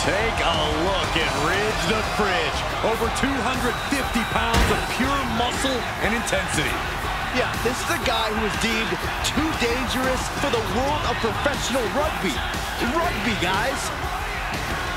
Take a look at Ridge the Fridge. Over 250 pounds of pure muscle and intensity. Yeah, this is a guy who is deemed too dangerous for the world of professional rugby. Rugby, guys.